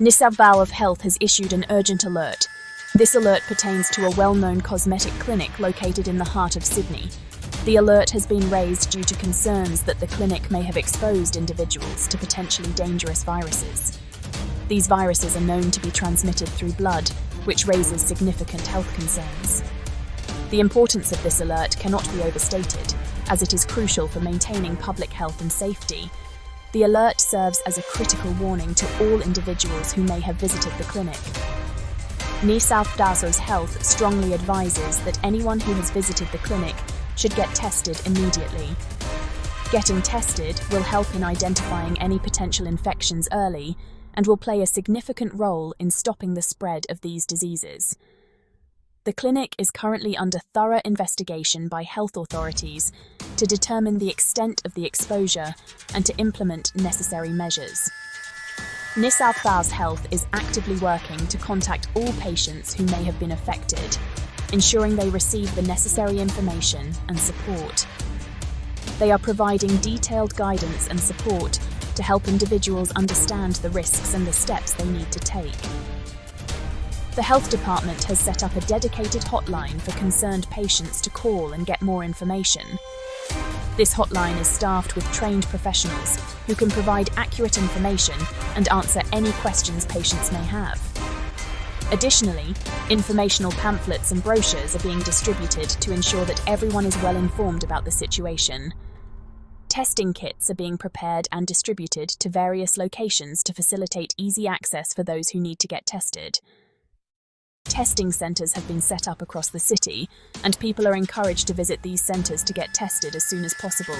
NSW Health has issued an urgent alert. This alert pertains to a well-known cosmetic clinic located in the heart of Sydney. The alert has been raised due to concerns that the clinic may have exposed individuals to potentially dangerous viruses. These viruses are known to be transmitted through blood, which raises significant health concerns. The importance of this alert cannot be overstated, as it is crucial for maintaining public health and safety. The alert serves as a critical warning to all individuals who may have visited the clinic. NSW Health strongly advises that anyone who has visited the clinic should get tested immediately. Getting tested will help in identifying any potential infections early and will play a significant role in stopping the spread of these diseases. The clinic is currently under thorough investigation by health authorities to determine the extent of the exposure and to implement necessary measures. NSW Health is actively working to contact all patients who may have been affected, ensuring they receive the necessary information and support. They are providing detailed guidance and support to help individuals understand the risks and the steps they need to take. The Health Department has set up a dedicated hotline for concerned patients to call and get more information. This hotline is staffed with trained professionals who can provide accurate information and answer any questions patients may have. Additionally, informational pamphlets and brochures are being distributed to ensure that everyone is well informed about the situation. Testing kits are being prepared and distributed to various locations to facilitate easy access for those who need to get tested. Testing centres have been set up across the city, and people are encouraged to visit these centres to get tested as soon as possible.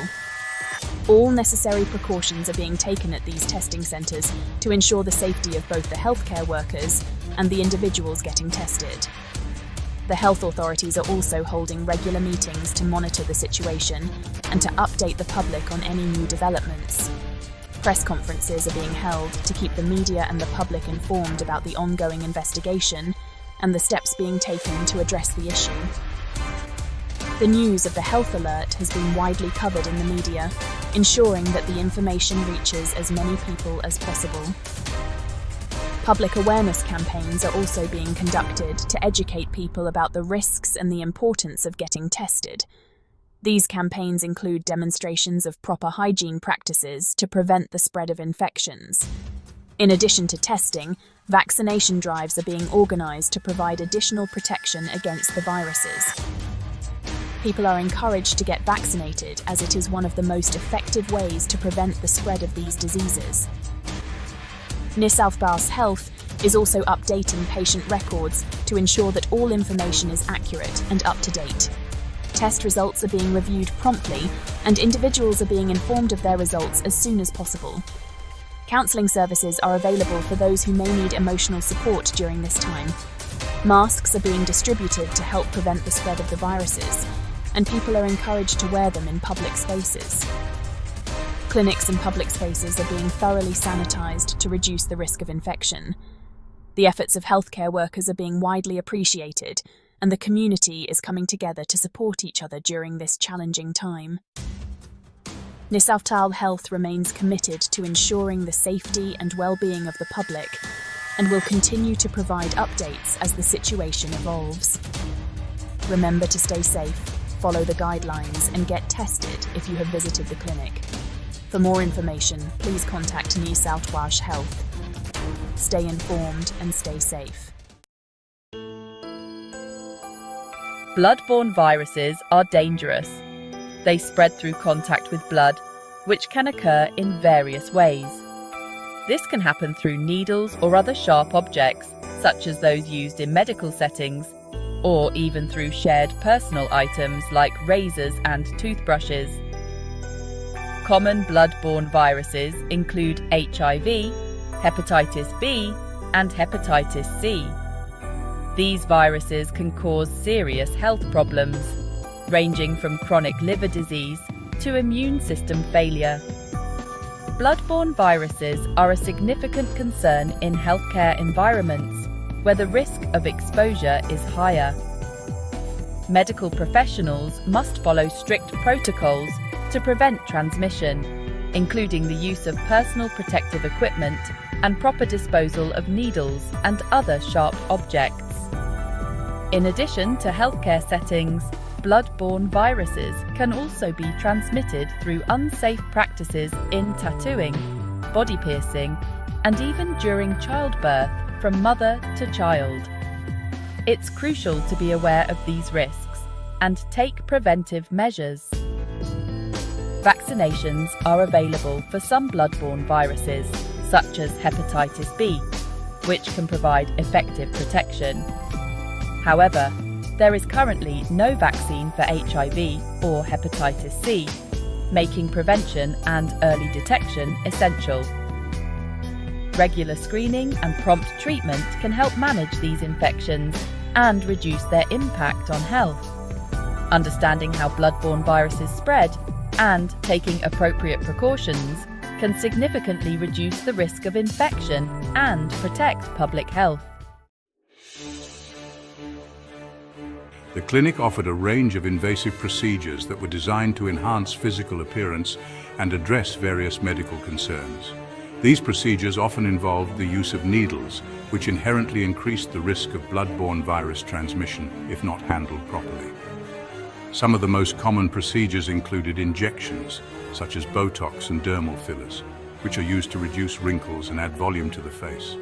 All necessary precautions are being taken at these testing centres to ensure the safety of both the healthcare workers and the individuals getting tested. The health authorities are also holding regular meetings to monitor the situation and to update the public on any new developments. Press conferences are being held to keep the media and the public informed about the ongoing investigation and the steps being taken to address the issue. The news of the health alert has been widely covered in the media, ensuring that the information reaches as many people as possible. Public awareness campaigns are also being conducted to educate people about the risks and the importance of getting tested. These campaigns include demonstrations of proper hygiene practices to prevent the spread of infections. In addition to testing, vaccination drives are being organised to provide additional protection against the viruses. People are encouraged to get vaccinated as it is one of the most effective ways to prevent the spread of these diseases. NSW Health is also updating patient records to ensure that all information is accurate and up to date. Test results are being reviewed promptly and individuals are being informed of their results as soon as possible. Counselling services are available for those who may need emotional support during this time. Masks are being distributed to help prevent the spread of the viruses, and people are encouraged to wear them in public spaces. Clinics and public spaces are being thoroughly sanitised to reduce the risk of infection. The efforts of healthcare workers are being widely appreciated, and the community is coming together to support each other during this challenging time. NSW Health remains committed to ensuring the safety and well-being of the public and will continue to provide updates as the situation evolves. Remember to stay safe, follow the guidelines and get tested if you have visited the clinic. For more information, please contact NSW Health. Stay informed and stay safe. Blood-borne viruses are dangerous. They spread through contact with blood, which can occur in various ways. This can happen through needles or other sharp objects, such as those used in medical settings, or even through shared personal items like razors and toothbrushes. Common blood-borne viruses include HIV, hepatitis B, and hepatitis C. These viruses can cause serious health problems, ranging from chronic liver disease to immune system failure. Blood-borne viruses are a significant concern in healthcare environments where the risk of exposure is higher. Medical professionals must follow strict protocols to prevent transmission, including the use of personal protective equipment and proper disposal of needles and other sharp objects. In addition to healthcare settings, blood-borne viruses can also be transmitted through unsafe practices in tattooing, body piercing, and even during childbirth from mother to child. It's crucial to be aware of these risks and take preventive measures. Vaccinations are available for some blood-borne viruses, such as hepatitis B, which can provide effective protection. However, there is currently no vaccine for HIV or hepatitis C, making prevention and early detection essential. Regular screening and prompt treatment can help manage these infections and reduce their impact on health. Understanding how blood-borne viruses spread and taking appropriate precautions can significantly reduce the risk of infection and protect public health. The clinic offered a range of invasive procedures that were designed to enhance physical appearance and address various medical concerns. These procedures often involved the use of needles, which inherently increased the risk of blood-borne virus transmission if not handled properly. Some of the most common procedures included injections, such as Botox and dermal fillers, which are used to reduce wrinkles and add volume to the face.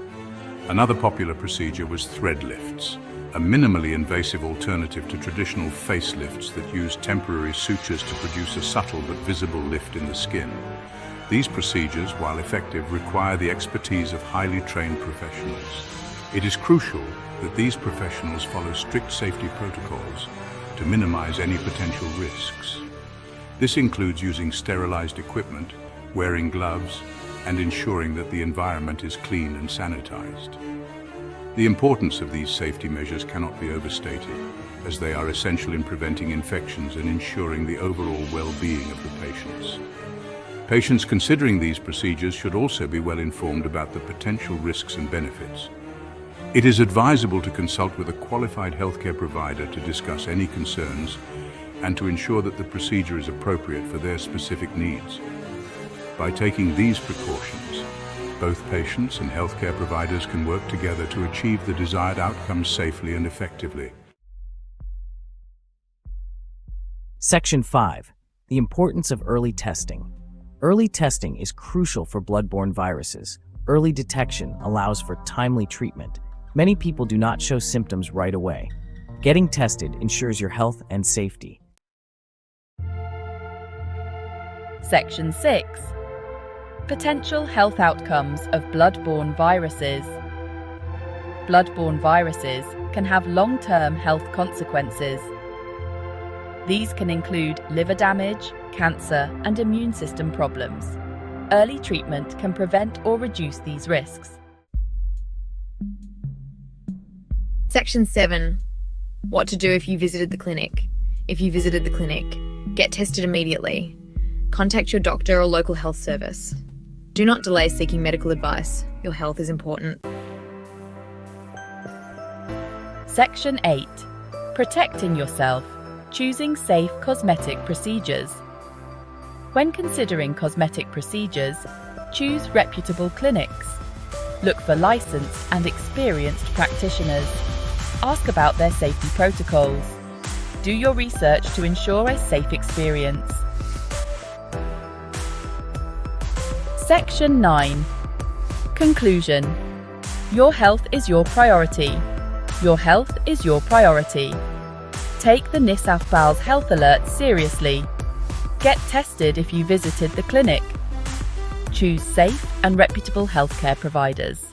Another popular procedure was thread lifts, a minimally invasive alternative to traditional facelifts that use temporary sutures to produce a subtle but visible lift in the skin. These procedures, while effective, require the expertise of highly trained professionals. It is crucial that these professionals follow strict safety protocols to minimize any potential risks. This includes using sterilized equipment, wearing gloves, and ensuring that the environment is clean and sanitized. The importance of these safety measures cannot be overstated, as they are essential in preventing infections and ensuring the overall well-being of the patients. Patients considering these procedures should also be well informed about the potential risks and benefits. It is advisable to consult with a qualified healthcare provider to discuss any concerns and to ensure that the procedure is appropriate for their specific needs. By taking these precautions, both patients and healthcare providers can work together to achieve the desired outcomes safely and effectively. Section 5. The importance of early testing. Early testing is crucial for blood-borne viruses. Early detection allows for timely treatment. Many people do not show symptoms right away. Getting tested ensures your health and safety. Section 6. Potential health outcomes of blood-borne viruses. Blood-borne viruses can have long-term health consequences. These can include liver damage, cancer, and immune system problems. Early treatment can prevent or reduce these risks. Section 7. What to do if you visited the clinic. If you visited the clinic, get tested immediately. Contact your doctor or local health service. Do not delay seeking medical advice. Your health is important. Section 8. Protecting yourself. Choosing safe cosmetic procedures. When considering cosmetic procedures, choose reputable clinics. Look for licensed and experienced practitioners. Ask about their safety protocols. Do your research to ensure a safe experience. Section 9. Conclusion. Your health is your priority. Your health is your priority. Take the NSW Health's health alert seriously. Get tested if you visited the clinic. Choose safe and reputable healthcare providers.